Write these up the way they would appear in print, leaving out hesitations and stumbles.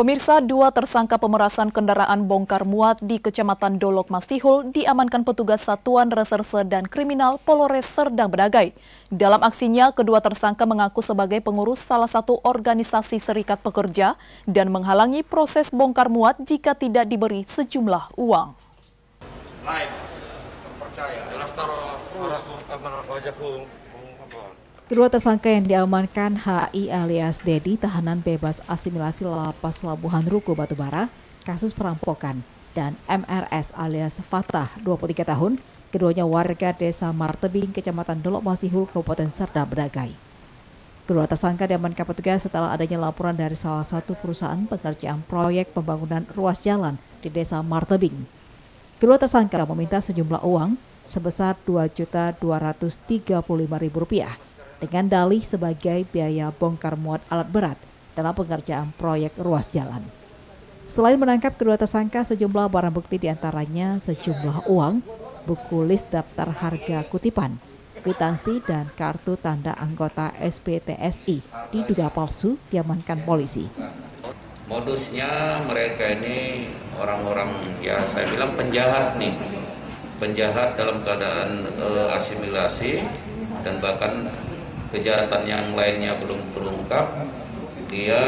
Pemirsa, dua tersangka pemerasan kendaraan bongkar muat di Kecamatan Dolok Masihul diamankan petugas Satuan Reserse dan Kriminal Polres Serdang Bedagai. Dalam aksinya, kedua tersangka mengaku sebagai pengurus salah satu organisasi serikat pekerja dan menghalangi proses bongkar muat jika tidak diberi sejumlah uang. Kedua tersangka yang diamankan HI alias Dedi, tahanan bebas asimilasi Lapas Labuhan Ruko Batubara, kasus perampokan, dan MRS alias Fatah, 23 tahun, keduanya warga Desa Martebing, Kecamatan Dolok Masihul, Kabupaten Serdang Bedagai. Kedua tersangka diamankan petugas setelah adanya laporan dari salah satu perusahaan pengerjaan proyek pembangunan ruas jalan di Desa Martebing. Kedua tersangka meminta sejumlah uang sebesar Rp2.235.000 dengan dalih sebagai biaya bongkar muat alat berat dalam pengerjaan proyek ruas jalan. Selain menangkap kedua tersangka, sejumlah barang bukti diantaranya sejumlah uang, buku lis daftar harga kutipan, kwitansi, dan kartu tanda anggota SPTSI diduga palsu diamankan polisi. Modusnya mereka ini orang-orang, ya saya bilang penjahat nih, penjahat dalam keadaan asimilasi, dan bahkan kejahatan yang lainnya belum terungkap. Dia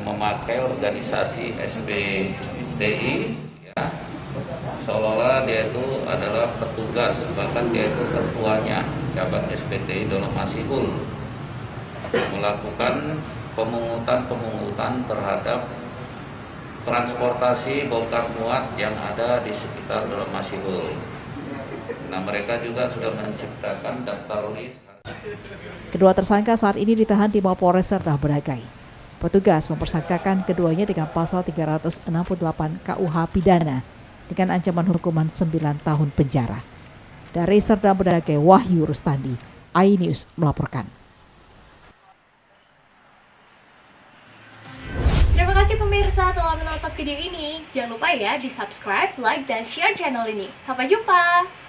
memakai organisasi SPTI, ya, seolah-olah dia itu adalah petugas, bahkan dia itu ketuanya jabat SPTI Dolok Masihul, melakukan pemungutan terhadap transportasi bongkar muat yang ada di sekitar Dolok Masihul. Nah, mereka juga sudah menciptakan daftar list. Kedua tersangka saat ini ditahan di Mapolres Serdang Bedagai. Petugas mempersangkakan keduanya dengan pasal 368 KUH Pidana dengan ancaman hukuman 9 tahun penjara. Dari Serdang Bedagai, Wahyu Rustandi, iNews melaporkan. Terima kasih pemirsa telah menonton video ini. Jangan lupa ya di subscribe, like, dan share channel ini. Sampai jumpa!